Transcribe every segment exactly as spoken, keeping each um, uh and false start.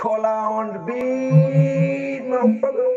Kolar on the beat, motherfucker.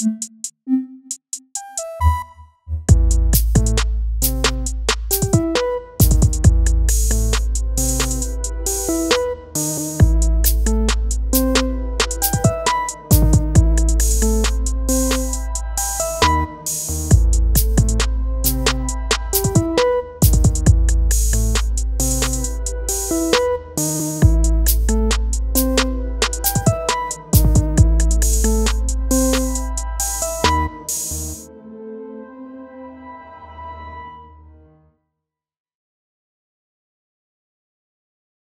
Mm-hmm.